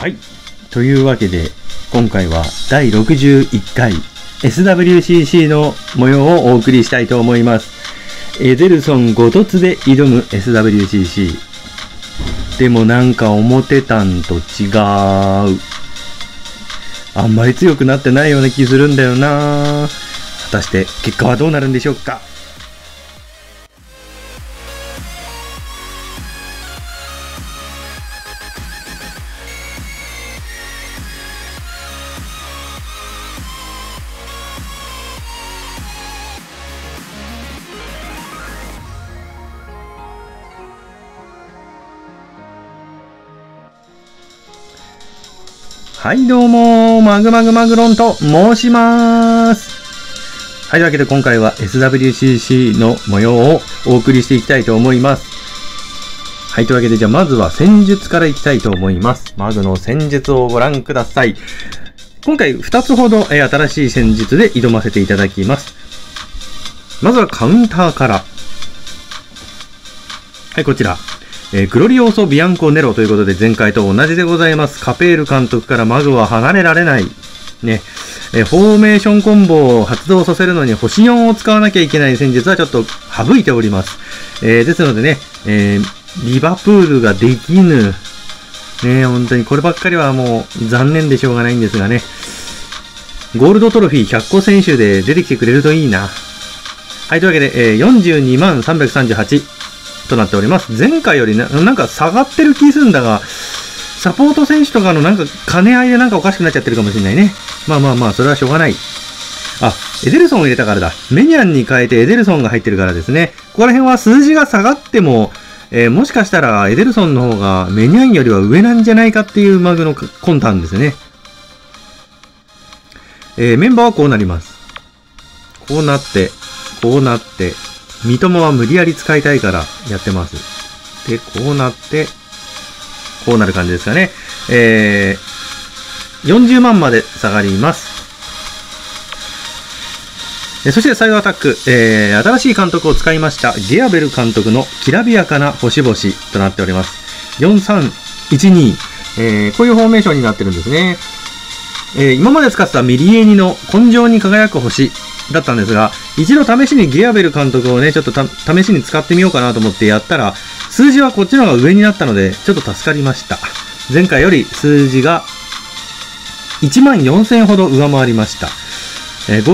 はい。というわけで、今回は第61回 SWCC の模様をお送りしたいと思います。エデルソン5凸で挑む SWCC。でもなんか思ってたんと違う。あんまり強くなってないような気するんだよな。果たして結果はどうなるんでしょうか。はいどうも、マグマグマグロンと申します。はい、というわけで今回は SWCC の模様をお送りしていきたいと思います。はい、というわけでじゃあまずは戦術からいきたいと思います。マグの戦術をご覧ください。今回2つほど新しい戦術で挑ませていただきます。まずはカウンターから。はい、こちら。グロリオーソ・ビアンコ・ネロということで前回と同じでございます。カペール監督からマグは離れられない。ね。フォーメーションコンボを発動させるのに星4を使わなきゃいけない戦術はちょっと省いております。ですのでね、リバプールができぬ。ね、本当にこればっかりはもう残念でしょうがないんですがね。ゴールドトロフィー100個選手で出てきてくれるといいな。はい、というわけで、423,338。となっております。前回よりなんか下がってる気するんだが、サポート選手とかのなんか兼ね合いでなんかおかしくなっちゃってるかもしれないね。まあまあまあ、それはしょうがない。あ、エデルソンを入れたからだ。メニャンに変えてエデルソンが入ってるからですね。ここら辺は数字が下がっても、もしかしたらエデルソンの方がメニャンよりは上なんじゃないかっていうマグの魂胆ですね。メンバーはこうなります。こうなって、こうなって、三笘は無理やり使いたいからやってます。で、こうなって、こうなる感じですかね。40万まで下がります。そしてサイドアタック、新しい監督を使いました。ゲアベル監督のきらびやかな星々となっております。4-3-1-2、こういうフォーメーションになってるんですね。今まで使ってたミリエニの根性に輝く星だったんですが、一度試しにゲアベル監督をね、ちょっと試しに使ってみようかなと思ってやったら、数字はこっちの方が上になったので、ちょっと助かりました。前回より数字が 14,000 ほど上回りました。ゴ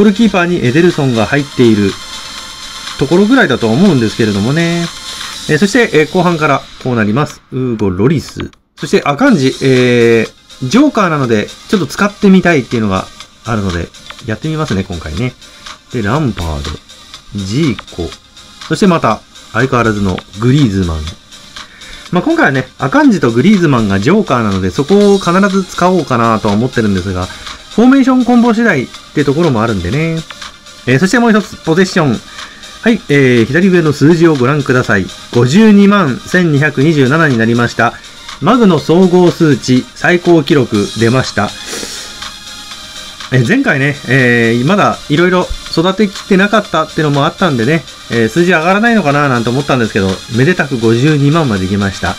ールキーパーにエデルソンが入っているところぐらいだと思うんですけれどもね。そして、後半からこうなります。ウーゴ・ロリス。そして、アカンジ、ジョーカーなので、ちょっと使ってみたいっていうのがあるので、やってみますね、今回ね。で、ランパード、ジーコ、そしてまた、相変わらずのグリーズマン。まあ、今回はね、アカンジとグリーズマンがジョーカーなので、そこを必ず使おうかなとは思ってるんですが、フォーメーションコンボ次第ってところもあるんでね。そしてもう一つ、ポゼッション。はい、左上の数字をご覧ください。521,227 になりました。マグの総合数値、最高記録出ました。前回ね、まだいろいろ育てきてなかったってのもあったんでね、数字上がらないのかななんて思ったんですけど、めでたく52万までいきました。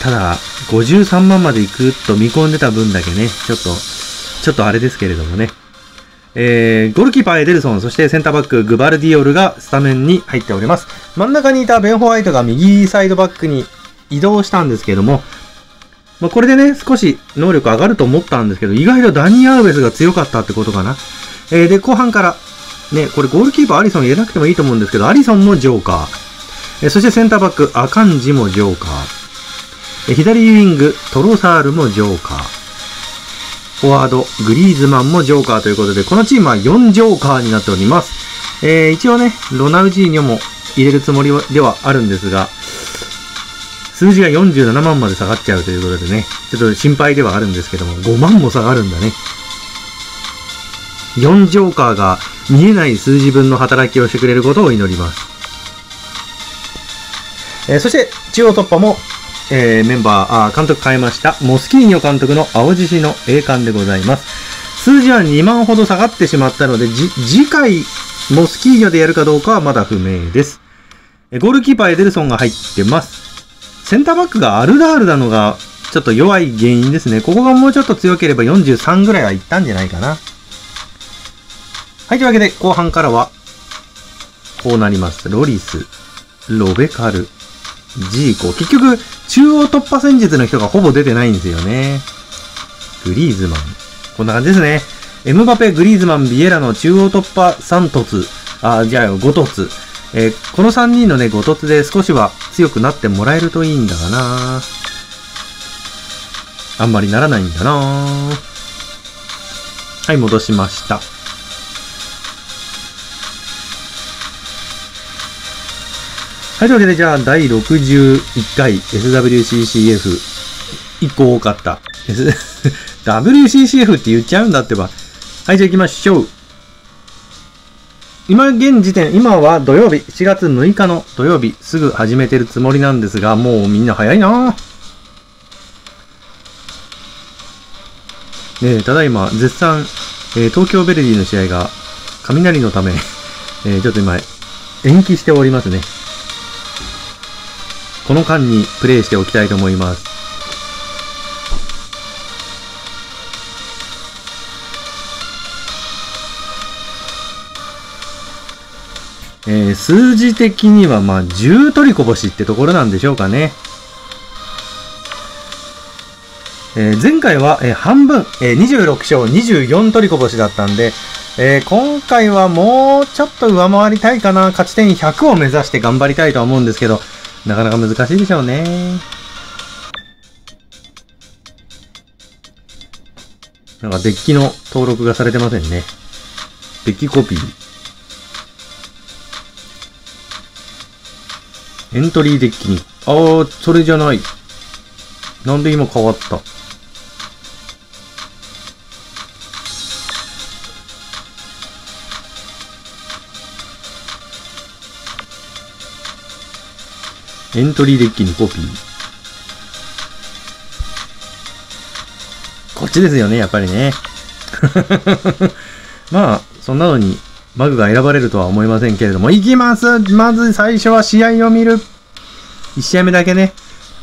ただ、53万までいくと見込んでた分だけね、ちょっとあれですけれどもね。ゴールキーパーエデルソン、そしてセンターバックグバルディオルがスタメンに入っております。真ん中にいたベン・ホワイトが右サイドバックに移動したんですけども、まあ、これでね、少し能力上がると思ったんですけど、意外とダニ・アウベスが強かったってことかな。で、後半から、ね、これゴールキーパーアリソン入れなくてもいいと思うんですけど、アリソンもジョーカー。そしてセンターバック、アカンジもジョーカー。左ウィング、トロサールもジョーカー。フォワード、グリーズマンもジョーカーということで、このチームは4ジョーカーになっております。一応ね、ロナウジーニョも入れるつもりではあるんですが、数字が47万まで下がっちゃうということでね、ちょっと心配ではあるんですけども、5万も下がるんだね。4ジョーカーが見えない数字分の働きをしてくれることを祈ります。そして、中央突破も、メンバー、監督変えました、モスキーニョ監督の青獅子の栄冠でございます。数字は2万ほど下がってしまったので、次回、モスキーニョでやるかどうかはまだ不明です。ゴールキーパーエデルソンが入ってます。センターバックがアルダールなのがちょっと弱い原因ですね。ここがもうちょっと強ければ43ぐらいはいったんじゃないかな。はい、というわけで後半からはこうなります。ロリス、ロベカル、ジーコ。結局、中央突破戦術の人がほぼ出てないんですよね。グリーズマン。こんな感じですね。エムバペ、グリーズマン、ビエラの中央突破3突。5突。この3人のね、5突で少しは強くなってもらえるといいんだがな。あんまりならないんだな。はい、戻しました。はい、というわけで、じゃあ、第61回 SWCCF。1個多かった。WCCF って言っちゃうんだってば。はい、じゃあ行きましょう。今現時点、今は土曜日、7月6日の土曜日、すぐ始めてるつもりなんですが、もうみんな早いなぁ。ただいま、絶賛、東京ヴェルディの試合が、雷のため、ちょっと今、延期しておりますね。この間にプレイしておきたいと思います。数字的にはまあ10取りこぼしってところなんでしょうかね。前回は半分、26勝24取りこぼしだったんで、今回はもうちょっと上回りたいかな。勝ち点100を目指して頑張りたいとは思うんですけど、なかなか難しいでしょうね。なんかデッキの登録がされてませんね。デッキコピー。エントリーデッキに。ああ、それじゃない。なんで今変わった。エントリーデッキにコピー。こっちですよね、やっぱりね。まあ、そんなのに。マグが選ばれるとは思いませんけれども、いきます!まず最初は試合を見る !1 試合目だけね。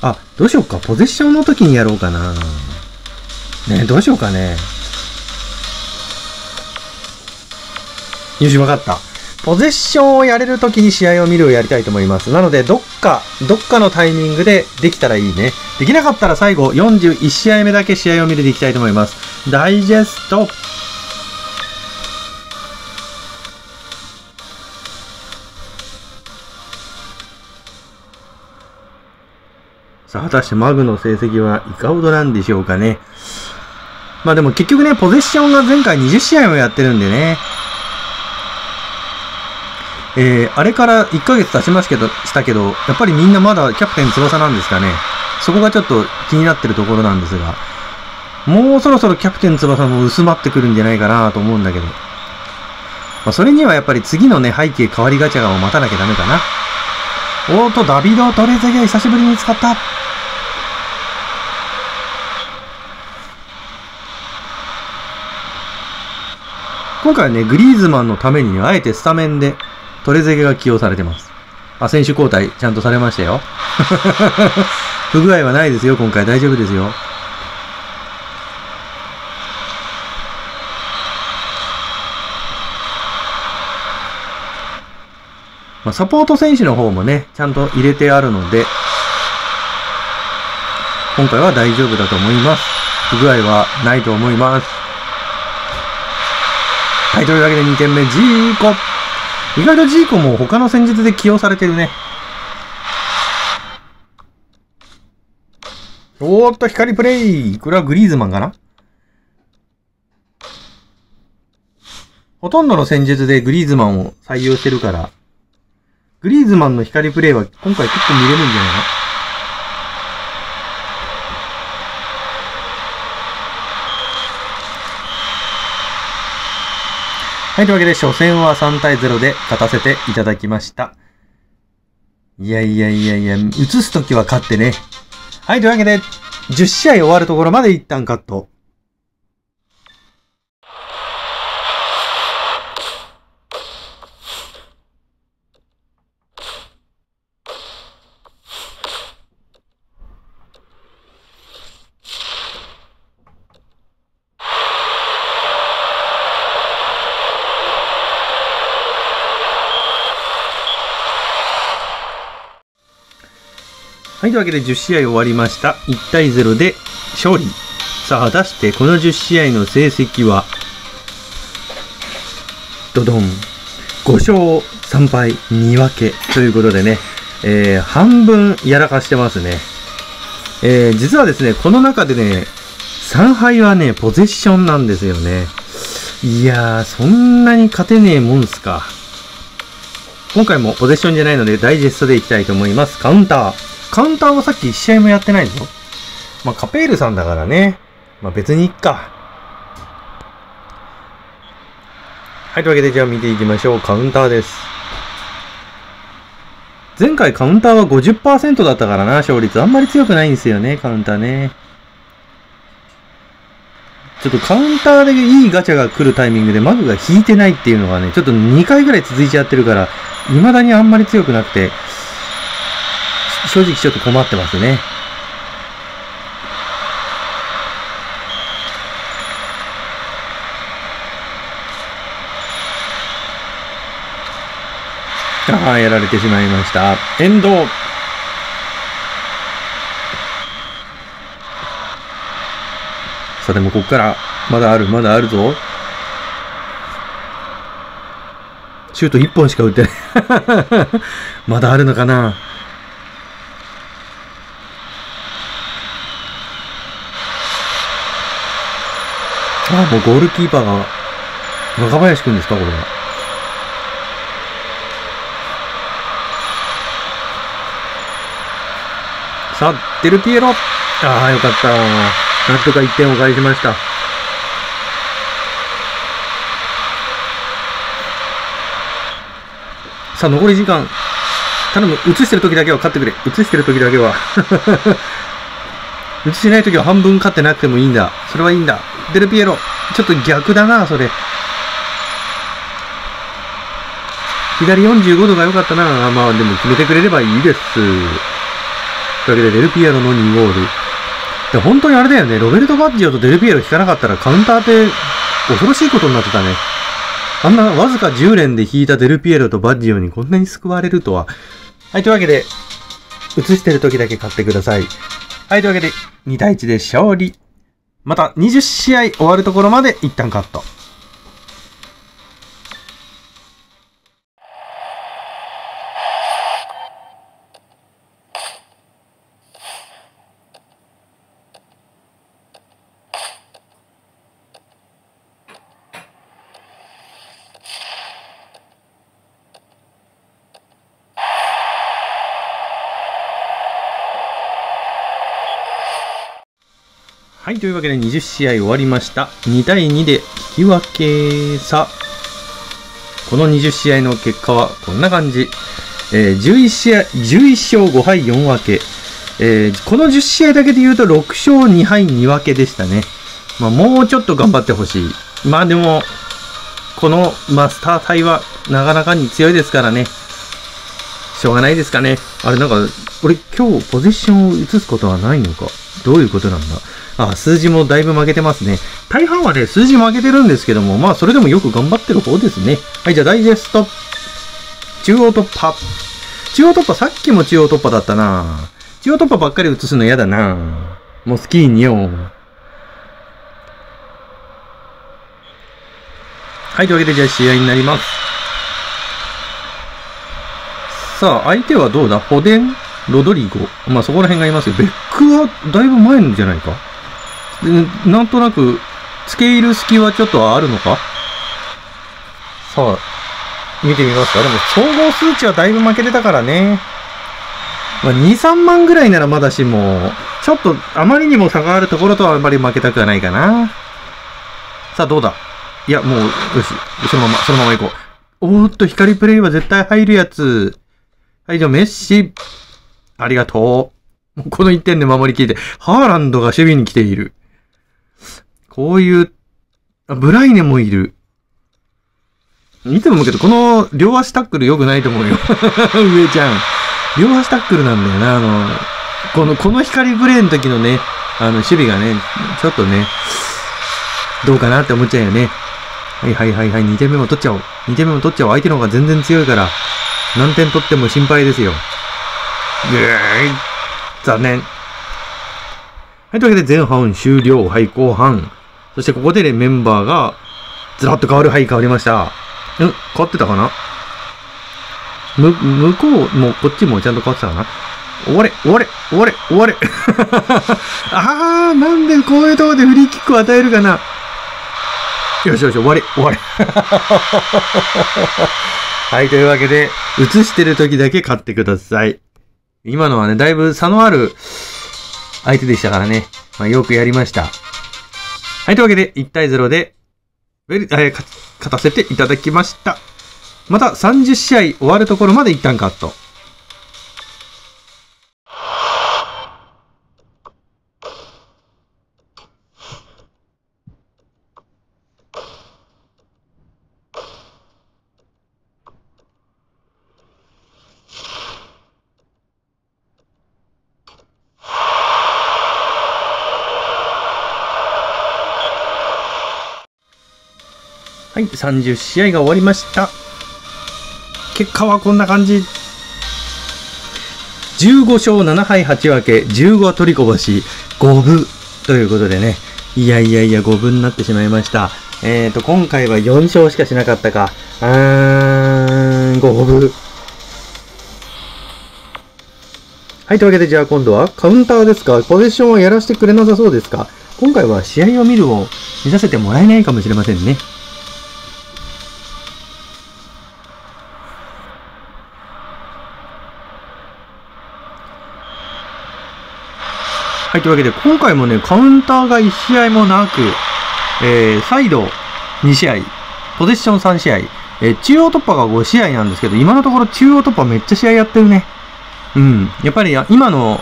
あ、どうしようか。ポゼッションの時にやろうかな。ね、どうしようかね。よし、わかった。ポゼッションをやれる時に試合を見るをやりたいと思います。なので、どっかのタイミングでできたらいいね。できなかったら最後、41試合目だけ試合を見るでいきたいと思います。ダイジェスト。さあ、果たしてマグの成績はいかほどなんでしょうかね。まあでも結局ね、ポゼッションが前回20試合もやってるんでね。あれから1ヶ月経ちましたけど、やっぱりみんなまだキャプテン翼なんですかね。そこがちょっと気になってるところなんですが、もうそろそろキャプテン翼も薄まってくるんじゃないかなと思うんだけど。まあそれにはやっぱり次のね、背景変わりガチャを待たなきゃダメかな。おーと、ダビド・トレゼゲ、久しぶりに使った。今回はね、グリーズマンのために、あえてスタメンでトレゼゲが起用されてます。あ、選手交代、ちゃんとされましたよ。不具合はないですよ、今回。大丈夫ですよ。サポート選手の方もね、ちゃんと入れてあるので、今回は大丈夫だと思います。不具合はないと思います。はい、というわけで2点目、ジーコ。意外とジーコも他の戦術で起用されてるね。おーっと、光プレイ。これはグリーズマンかな?ほとんどの戦術でグリーズマンを採用してるから、グリーズマンの光プレイは今回結構見れるんじゃないの?はい、というわけで初戦は3対0で勝たせていただきました。いや、映すときは勝ってね。はい、というわけで10試合終わるところまで一旦カット。はい、というわけで10試合終わりました。1対0で勝利。さあ、果たしてこの10試合の成績は、ドドン。5勝3敗2分けということでね、半分やらかしてますね。実はですね、この中でね、3敗はね、ポゼッションなんですよね。いやー、そんなに勝てねえもんすか。今回もポゼッションじゃないので、ダイジェストでいきたいと思います。カウンター。カウンターはさっき1試合もやってないぞ。まあ、カペールさんだからね。まあ、別にいっか。はい、というわけで、じゃあ見ていきましょう。カウンターです。前回カウンターは 50% だったからな、勝率。あんまり強くないんですよね、カウンターね。ちょっとカウンターでいいガチャが来るタイミングでマグが引いてないっていうのがね、ちょっと2回ぐらい続いちゃってるから、未だにあんまり強くなくて、正直ちょっと困ってますね。ああ、やられてしまいました。遠藤。さて、もうここから、まだあるぞ。シュート1本しか打ってない。まだあるのかな。ああ、もうゴールキーパーが、若林くんですか、これは。さあ、デルピエロ。ああ、よかった。なんとか1点を返しました。さあ、残り時間。頼む、映してる時だけは勝ってくれ。映してる時だけは。映してない時は半分勝ってなくてもいいんだ。それはいいんだ。デルピエロ。ちょっと逆だな、それ。左45度が良かったな。まあ、でも決めてくれればいいです。というわけでデルピエロの2ゴール。で、本当にあれだよね。ロベルト・バッジオとデルピエロ引かなかったらカウンターって恐ろしいことになってたね。あんなわずか10連で引いたデルピエロとバッジオにこんなに救われるとは。はい、というわけで、映してる時だけ買ってください。はい、というわけで、2対1で勝利。また20試合終わるところまで一旦カット。はい、というわけで20試合終わりました。2対2で引き分け。さあ、この20試合の結果はこんな感じ。11勝5敗4分け。この10試合だけで言うと6勝2敗2分けでしたね。まあ、もうちょっと頑張ってほしい。まあでも、このマスター隊はなかなかに強いですからね。しょうがないですかね。あれなんか、俺今日ポゼッションを移すことはないのか。どういうことなんだ。あ、数字もだいぶ負けてますね。大半はね、数字負けてるんですけども、まあ、それでもよく頑張ってる方ですね。はい、じゃあ、ダイジェスト。中央突破。中央突破、さっきも中央突破だったな。中央突破ばっかり映すの嫌だな。もうスキーによ。はい、というわけで、じゃあ、試合になります。さあ、相手はどうだ？ホデン？ロドリゴ。まあ、そこら辺がいますよ。ベックは、だいぶ前んじゃないか。なんとなく、付け入る隙はちょっとあるのか。さあ、見てみますか。でも、総合数値はだいぶ負けてたからね。まあ、2、3万ぐらいならまだしも、ちょっと、あまりにも差があるところとはあんまり負けたくはないかな。さあ、どうだ？いや、もう、よし。そのまま行こう。おーっと、光プレイは絶対入るやつ。はい、じゃあ、メッシ。ありがとう。もうこの1点で守りきって、ハーランドが守備に来ている。こういう、ブライネもいる。いつも思うけど、この両足タックル良くないと思うよ。上ちゃん。両足タックルなんだよな。この光ブレーの時のね、守備がね、ちょっとね、どうかなって思っちゃうよね。はい。2点目も取っちゃおう。2点目も取っちゃおう。相手の方が全然強いから、何点取っても心配ですよ。残念。はい、というわけで前半終了。はい、後半。そしてここでね、メンバーがずらっと変わる。はい、変わりました。うん、変わってたかな？向こうもこっちもちゃんと変わってたかな？終われ、終われ、終われ、終われ。あー、なんでこういうとこでフリーキックを与えるかな。よしよし、終われ、終われ。はい、というわけで、映してる時だけ買ってください。今のはね、だいぶ差のある相手でしたからね。まあ、よくやりました。はい、というわけで、1対0で、勝たせていただきました。また、30試合終わるところまで一旦カット。はい、30試合が終わりました。結果はこんな感じ。15勝7敗8分け、15は取りこぼし、5分ということでね。いやいやいや、5分になってしまいました。今回は4勝しかしなかったか。5分。はい、というわけでじゃあ今度はカウンターですか？ポゼッションはやらせてくれなさそうですか？今回は試合を見るを見させてもらえないかもしれませんね。はい、というわけで、今回もね、カウンターが1試合もなく、サイド2試合、ポゼッション3試合、中央突破が5試合なんですけど、今のところ中央突破めっちゃ試合やってるね。うん。やっぱり、今の、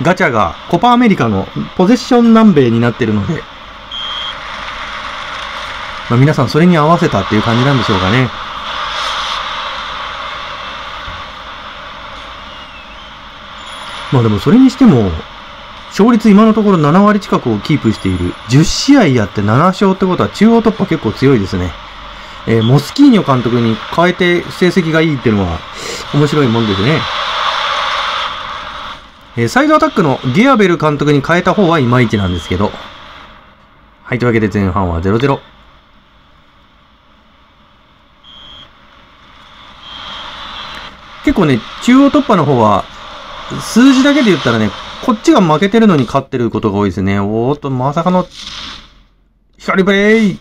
ガチャがコパアメリカのポゼッション南米になってるので、まあ、皆さんそれに合わせたっていう感じなんでしょうかね。まあでもそれにしても、勝率今のところ7割近くをキープしている。10試合やって7勝ってことは中央突破結構強いですね。モスキーニョ監督に変えて成績がいいっていうのは面白いもんですね。サイドアタックのゲアベル監督に変えた方はいまいちなんですけど。はい、というわけで前半は 0-0。結構ね、中央突破の方は数字だけで言ったらね、こっちが負けてるのに勝ってることが多いですね。おーっと、まさかの、光プレイ！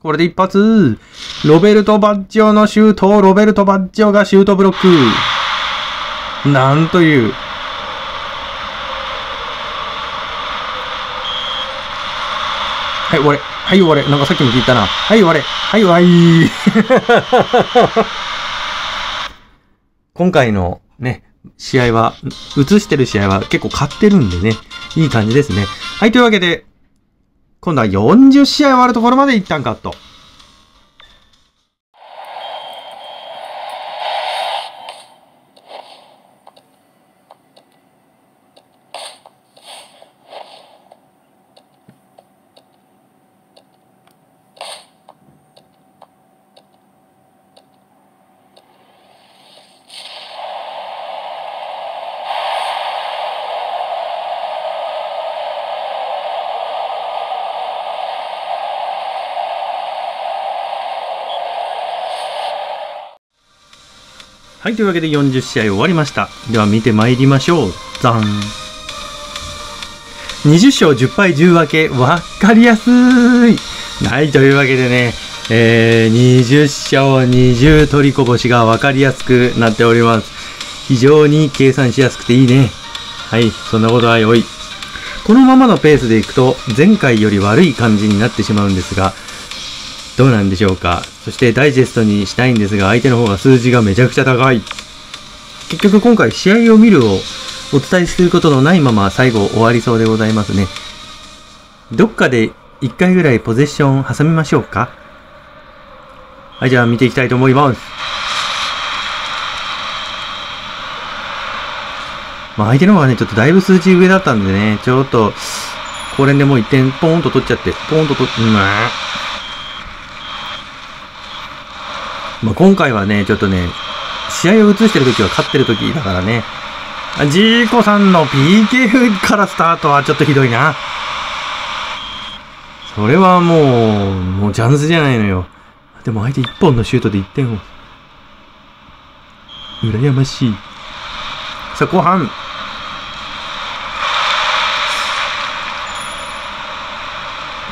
これで一発！ロベルト・バッジョのシュート、ロベルト・バッジョがシュートブロック！なんという。はい、終われ。はい、終われ。なんかさっきも聞いたな。はい、終われ。はい、終わり。今回のね、試合は、映してる試合は結構勝ってるんでね、いい感じですね。はい、というわけで、今度は40試合終わるところまで一旦カット。はい、というわけで40試合終わりました。では見てまいりましょう。ザン。20勝10敗10分け。わかりやすい。はい、というわけでね、20勝20取りこぼしがわかりやすくなっております。非常に計算しやすくていいね。はい、そんなことは良い。このままのペースでいくと、前回より悪い感じになってしまうんですが、どうなんでしょうか。そしてダイジェストにしたいんですが、相手の方が数字がめちゃくちゃ高い。結局今回試合を見るをお伝えすることのないまま最後終わりそうでございますね。どっかで1回ぐらいポゼッション挟みましょうか。はい、じゃあ見ていきたいと思います。まあ相手の方がね、ちょっとだいぶ数値上だったんでね、ちょっと、これでもう1点ポーンと取っちゃって、ポーンと取っ、まあ今回はね、ちょっとね、試合を映してるときは勝ってるときだからね、ジーコさんの PK からスタートはちょっとひどいな。それはもうチャンスじゃないのよ。でも相手1本のシュートで1点を。羨ましい。さあ、後半。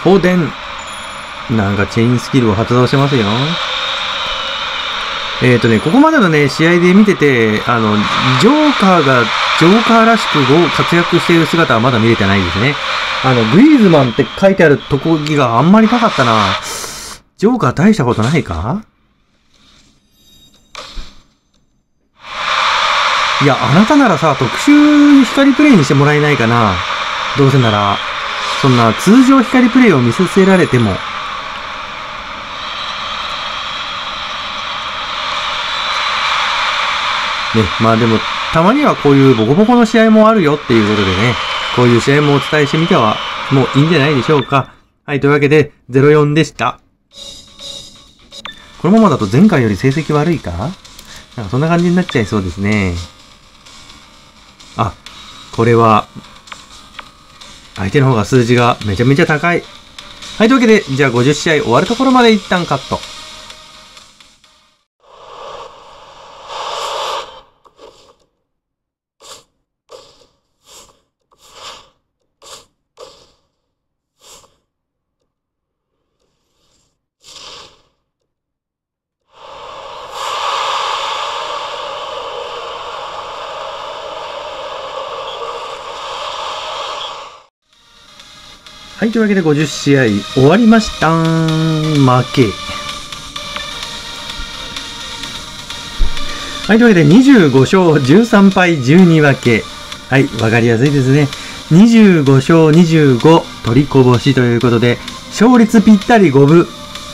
フォーデン。なんかチェインスキルを発動してますよ。ここまでのね、試合で見てて、ジョーカーらしく活躍している姿はまだ見れてないですね。グリーズマンって書いてあるとこぎがあんまりなかったな。ジョーカー大したことないか？いや、あなたならさ、特殊光プレイにしてもらえないかな。どうせなら、そんな通常光プレイを見せられても。ね、まあでも、たまにはこういうボコボコの試合もあるよっていうことでね、こういう試合もお伝えしてみてはもういいんじゃないでしょうか。はい、というわけで、0-4 でした。このままだと前回より成績悪いか？なんかそんな感じになっちゃいそうですね。あ、これは、相手の方が数字がめちゃめちゃ高い。はい、というわけで、じゃあ50試合終わるところまで一旦カット。はい、というわけで50試合終わりました。負け。はい、というわけで25勝13敗12分け。はい、わかりやすいですね。25勝25取りこぼしということで、勝率ぴったり5分。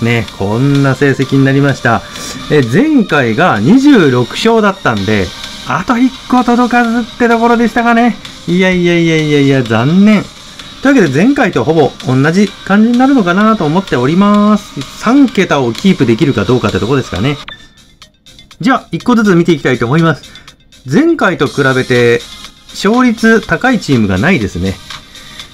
ね、こんな成績になりました。前回が26勝だったんで、あと1個届かずってところでしたかね。いや、残念。というわけで前回とほぼ同じ感じになるのかなと思っております。3桁をキープできるかどうかってとこですかね。じゃあ、1個ずつ見ていきたいと思います。前回と比べて、勝率高いチームがないですね。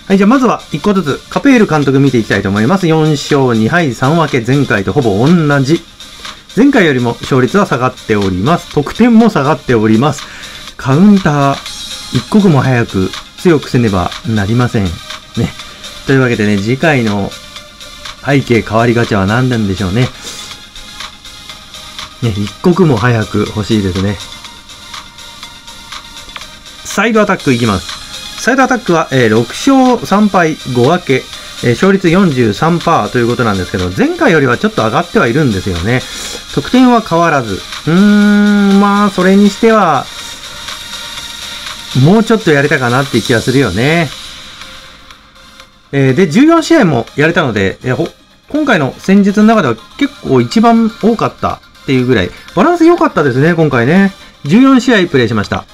はい、じゃあまずは1個ずつ、カペール監督見ていきたいと思います。4勝2敗3分け、前回とほぼ同じ。前回よりも勝率は下がっております。得点も下がっております。カウンター、一刻も早く強くせねばなりません。ね。というわけでね、次回の背景変わりガチャは何なんでしょうね。ね、一刻も早く欲しいですね。サイドアタックいきます。サイドアタックは、6勝3敗5分け、勝率 43% ということなんですけど、前回よりはちょっと上がってはいるんですよね。得点は変わらず。まあ、それにしては、もうちょっとやれたかなっていう気がするよね。で、14試合もやれたので、今回の戦術の中では結構一番多かったっていうぐらい、バランス良かったですね、今回ね。14試合プレイしました。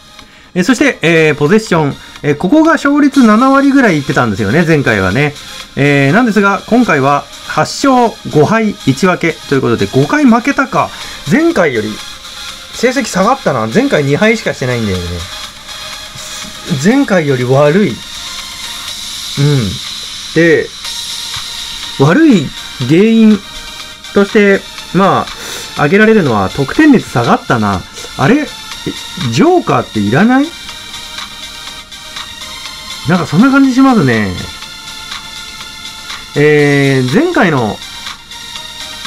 そして、ポゼッション、ここが勝率7割ぐらいいってたんですよね、前回はね。なんですが、今回は8勝5敗1分けということで、5回負けたか。前回より成績下がったな。前回2敗しかしてないんだよね。前回より悪い。うん。で、悪い原因として、まあ、挙げられるのは得点率下がったな。あれ？ジョーカーっていらない？なんかそんな感じしますね。前回の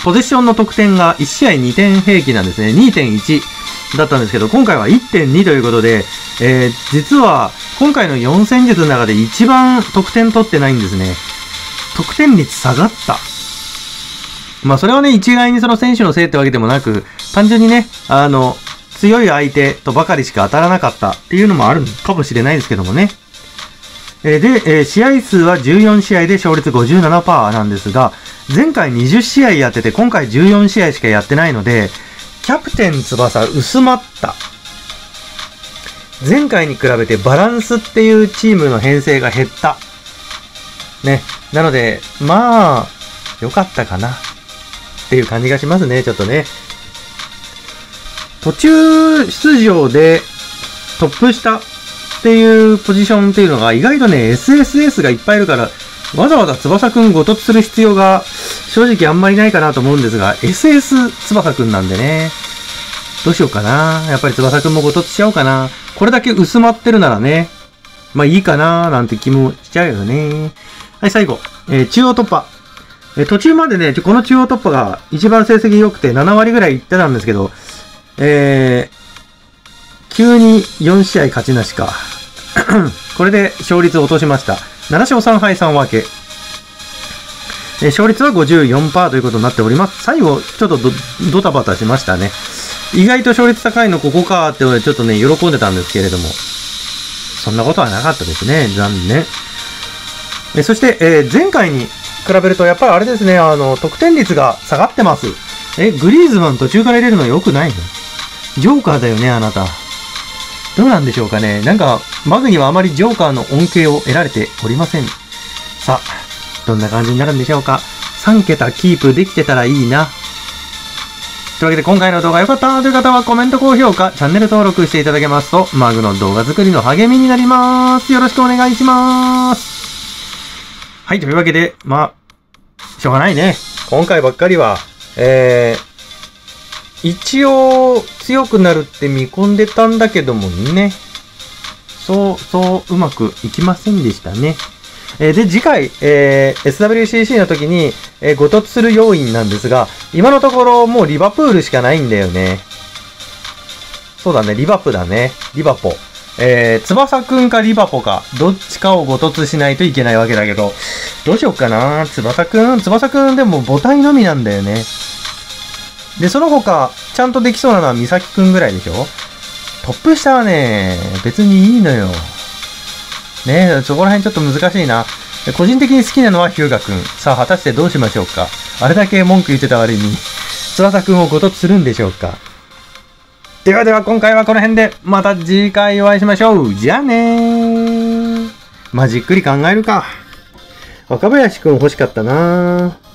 ポゼッションの得点が1試合2点平均なんですね。2.1 だったんですけど、今回は 1.2 ということで、実は、今回の4戦術の中で一番得点取ってないんですね。得点率下がった。まあ、それはね、一概にその選手のせいってわけでもなく、単純にね、強い相手とばかりしか当たらなかったっていうのもあるかもしれないですけどもね。で、試合数は14試合で勝率 57% なんですが、前回20試合やってて、今回14試合しかやってないので、キャプテン翼薄まった。前回に比べてバランスっていうチームの編成が減った。ね。なので、まあ、良かったかな。っていう感じがしますね、ちょっとね。途中出場でトップ下っていうポジションっていうのが意外とね、SSS がいっぱいいるから、わざわざ翼くんごとつする必要が正直あんまりないかなと思うんですが、SS 翼くんなんでね、どうしようかな。やっぱり翼くんもごとつしちゃおうかな。これだけ薄まってるならね、まあいいかななんて気もしちゃうよね。はい、最後。中央突破。途中までね、この中央突破が一番成績良くて7割ぐらいいってたんですけど、急に4試合勝ちなしか。これで勝率を落としました。7勝3敗3分け。勝率は 54% ということになっております。最後、ちょっとドタバタしましたね。意外と勝率高いのここかーってちょっとね、喜んでたんですけれども。そんなことはなかったですね。残念。そして、前回に比べると、やっぱりあれですね、得点率が下がってます。グリーズマン途中から入れるの良くないの？ジョーカーだよね、あなた。どうなんでしょうかね。なんか、マグにはあまりジョーカーの恩恵を得られておりません。さあ、どんな感じになるんでしょうか。3桁キープできてたらいいな。というわけで今回の動画良かったという方はコメント、高評価、チャンネル登録していただけますと、マグの動画作りの励みになります。よろしくお願いします。はい、というわけで、まあ、しょうがないね。今回ばっかりは、一応強くなるって見込んでたんだけどもね、そううまくいきませんでしたね。で、次回、SWCC の時に、ごとつする要因なんですが、今のところもうリバプールしかないんだよね。そうだね、リバプだね。リバポ。翼くんかリバポか、どっちかをごとつしないといけないわけだけど、どうしよっかな。翼くんでも母体のみなんだよね。で、その他、ちゃんとできそうなのは美咲くんぐらいでしょ。トップ下はね、別にいいのよ。ねえ、そこら辺ちょっと難しいな。個人的に好きなのはヒューガくん。さあ、果たしてどうしましょうか。あれだけ文句言ってた割に、翼くんをごとつするんでしょうか。ではでは、今回はこの辺で、また次回お会いしましょう。じゃあねー。まあ、じっくり考えるか。若林くん欲しかったなー。